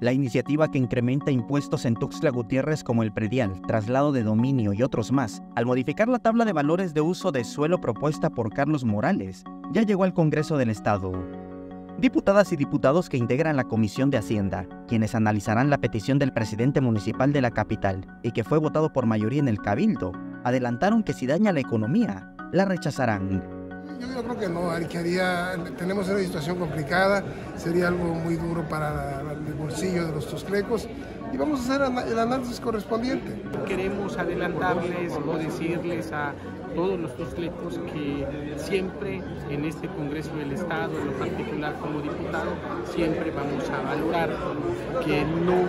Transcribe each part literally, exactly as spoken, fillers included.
La iniciativa que incrementa impuestos en Tuxtla Gutiérrez como el predial, traslado de dominio y otros más, al modificar la tabla de valores de uso de suelo propuesta por Carlos Morales, ya llegó al Congreso del Estado. Diputadas y diputados que integran la Comisión de Hacienda, quienes analizarán la petición del presidente municipal de la capital y que fue votado por mayoría en el Cabildo, adelantaron que si daña la economía, la rechazarán. Yo creo que no, que haría, tenemos una situación complicada, sería algo muy duro para el bolsillo de los tuxtlecos y vamos a hacer el análisis correspondiente. Queremos adelantarles o decirles a todos los tuxtlecos que siempre en este Congreso del Estado, en lo particular como diputado, siempre vamos a valorar que no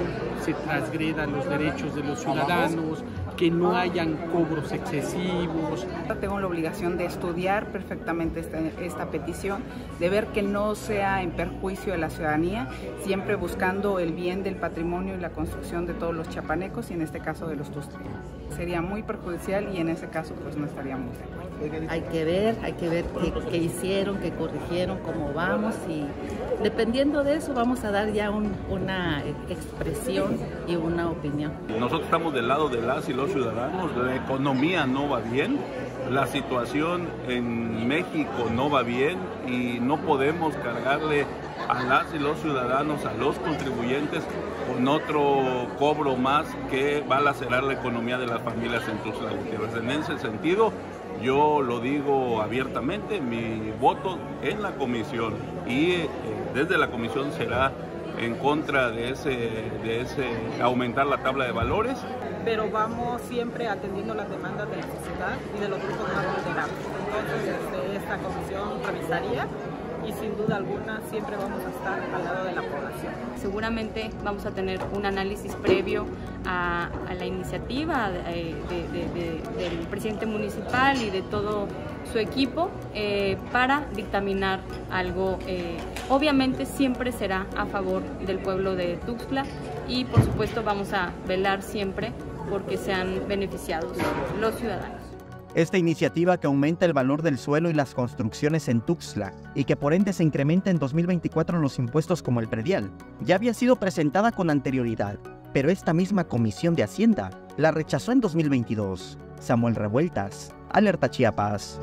se transgredan los derechos de los ciudadanos, que no hayan cobros excesivos. Tengo la obligación de estudiar perfectamente esta, esta petición, de ver que no sea en perjuicio de la ciudadanía, siempre buscando el bien del patrimonio y la construcción de todos los chiapanecos y en este caso de los tuxtlecos. Sería muy perjudicial y en ese caso pues no estaríamos de acuerdo. Hay que ver, hay que ver qué, qué hicieron, qué corrigieron, cómo vamos y dependiendo de eso vamos a dar ya un, una expresión y una opinión. Nosotros estamos del lado de las y los ciudadanos, la economía no va bien, la situación en México no va bien y no podemos cargarle a las y los ciudadanos, a los contribuyentes, con otro cobro más que va a lacerar la economía de las familias en Tuxtla Gutiérrez. En ese sentido, yo lo digo abiertamente, mi voto en la comisión y eh, desde la comisión será en contra de ese, de ese aumentar la tabla de valores. Pero vamos siempre atendiendo las demandas de la sociedad y de los grupos más vulnerables. Entonces, desde esta comisión revisaría y sin duda alguna siempre vamos a estar al lado de la población. Seguramente vamos a tener un análisis previo a, a la iniciativa de, de, de, de, del presidente municipal y de todo su equipo eh, para dictaminar algo. Eh, obviamente siempre será a favor del pueblo de Tuxtla y por supuesto vamos a velar siempre porque sean beneficiados los ciudadanos. Esta iniciativa que aumenta el valor del suelo y las construcciones en Tuxtla y que por ende se incrementa en dos mil veinticuatro en los impuestos como el predial, ya había sido presentada con anterioridad, pero esta misma Comisión de Hacienda la rechazó en dos mil veintidós. Samuel Revueltas, Alerta Chiapas.